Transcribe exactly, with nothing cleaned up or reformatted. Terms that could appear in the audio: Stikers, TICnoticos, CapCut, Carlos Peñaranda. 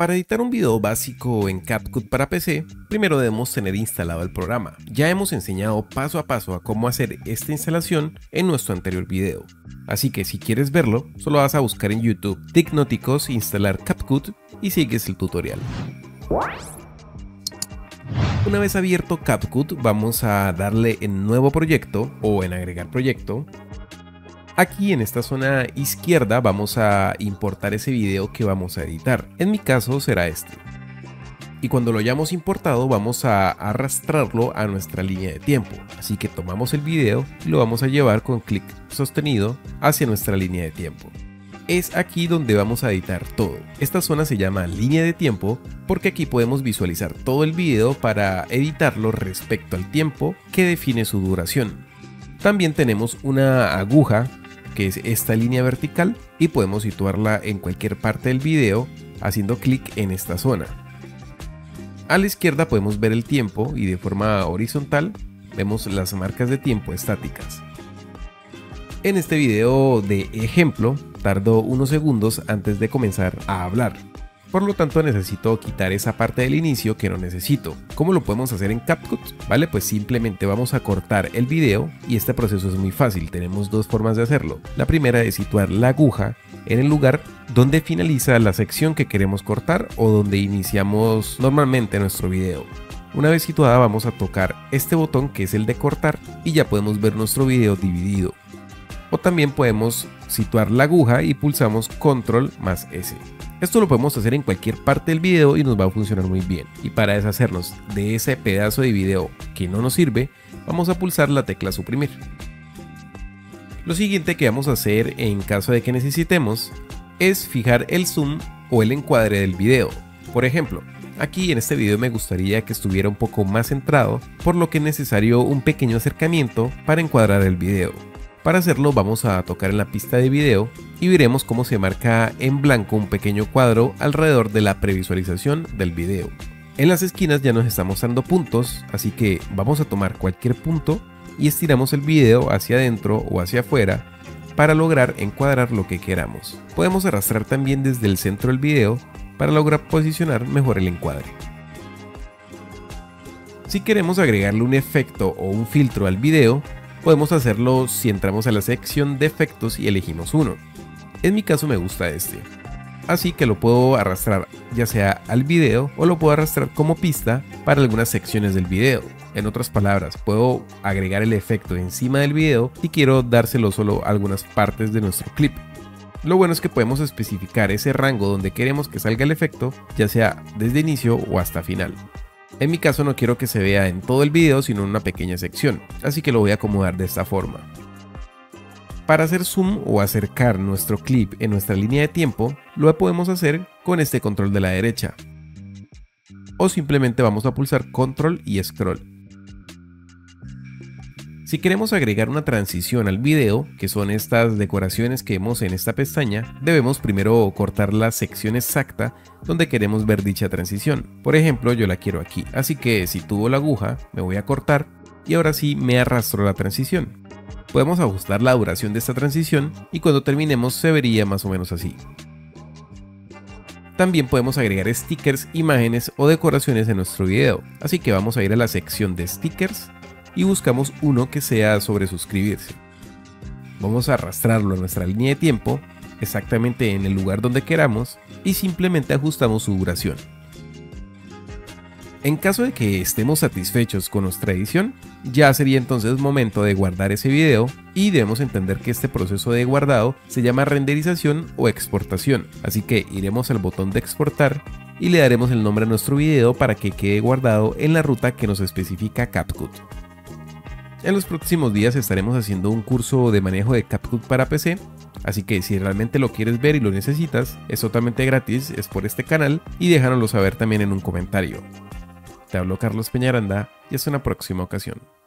Para editar un video básico en CapCut para P C, primero debemos tener instalado el programa. Ya hemos enseñado paso a paso a cómo hacer esta instalación en nuestro anterior video. Así que si quieres verlo, solo vas a buscar en YouTube TICnoticos instalar CapCut y sigues el tutorial. Una vez abierto CapCut, vamos a darle en Nuevo proyecto o en Agregar proyecto. Aquí en esta zona izquierda vamos a importar ese video que vamos a editar. En mi caso será este. Y cuando lo hayamos importado vamos a arrastrarlo a nuestra línea de tiempo. Así que tomamos el video y lo vamos a llevar con clic sostenido hacia nuestra línea de tiempo. Es aquí donde vamos a editar todo. Esta zona se llama línea de tiempo porque aquí podemos visualizar todo el video para editarlo respecto al tiempo que define su duración. También tenemos una aguja, que es esta línea vertical, y podemos situarla en cualquier parte del video haciendo clic en esta zona. A la izquierda podemos ver el tiempo y de forma horizontal vemos las marcas de tiempo estáticas. En este video de ejemplo tardó unos segundos antes de comenzar a hablar. Por lo tanto necesito quitar esa parte del inicio que no necesito. ¿Cómo lo podemos hacer en CapCut? Vale, pues simplemente vamos a cortar el video y este proceso es muy fácil. Tenemos dos formas de hacerlo. La primera es situar la aguja en el lugar donde finaliza la sección que queremos cortar o donde iniciamos normalmente nuestro video. Una vez situada vamos a tocar este botón que es el de cortar y ya podemos ver nuestro video dividido. O también podemos situar la aguja y pulsamos Control más S. Esto lo podemos hacer en cualquier parte del video y nos va a funcionar muy bien. Y para deshacernos de ese pedazo de video que no nos sirve, vamos a pulsar la tecla suprimir. Lo siguiente que vamos a hacer en caso de que necesitemos es fijar el zoom o el encuadre del video. Por ejemplo, aquí en este video me gustaría que estuviera un poco más centrado, por lo que es necesario un pequeño acercamiento para encuadrar el video. Para hacerlo vamos a tocar en la pista de video y veremos cómo se marca en blanco un pequeño cuadro alrededor de la previsualización del video. En las esquinas ya nos están mostrando puntos, así que vamos a tomar cualquier punto y estiramos el video hacia adentro o hacia afuera para lograr encuadrar lo que queramos. Podemos arrastrar también desde el centro del video para lograr posicionar mejor el encuadre. Si queremos agregarle un efecto o un filtro al video, podemos hacerlo si entramos a la sección de efectos y elegimos uno. En mi caso me gusta este, así que lo puedo arrastrar ya sea al video o lo puedo arrastrar como pista para algunas secciones del video. En otras palabras, puedo agregar el efecto encima del video y quiero dárselo solo a algunas partes de nuestro clip. Lo bueno es que podemos especificar ese rango donde queremos que salga el efecto, ya sea desde inicio o hasta final. En mi caso no quiero que se vea en todo el video sino en una pequeña sección, así que lo voy a acomodar de esta forma. Para hacer zoom o acercar nuestro clip en nuestra línea de tiempo, lo podemos hacer con este control de la derecha. O simplemente vamos a pulsar control y scroll. Si queremos agregar una transición al video, que son estas decoraciones que vemos en esta pestaña, debemos primero cortar la sección exacta donde queremos ver dicha transición. Por ejemplo, yo la quiero aquí, así que sitúo la aguja, me voy a cortar y ahora sí me arrastro la transición. Podemos ajustar la duración de esta transición y cuando terminemos se vería más o menos así. También podemos agregar stickers, imágenes o decoraciones en nuestro video, así que vamos a ir a la sección de stickers y buscamos uno que sea sobre suscribirse. Vamos a arrastrarlo a nuestra línea de tiempo, exactamente en el lugar donde queramos, y simplemente ajustamos su duración. En caso de que estemos satisfechos con nuestra edición, ya sería entonces momento de guardar ese video y debemos entender que este proceso de guardado se llama renderización o exportación, así que iremos al botón de exportar y le daremos el nombre a nuestro video para que quede guardado en la ruta que nos especifica CapCut. En los próximos días estaremos haciendo un curso de manejo de CapCut para P C, así que si realmente lo quieres ver y lo necesitas, es totalmente gratis, es por este canal, y déjanoslo saber también en un comentario. Te habló Carlos Peñaranda y hasta una próxima ocasión.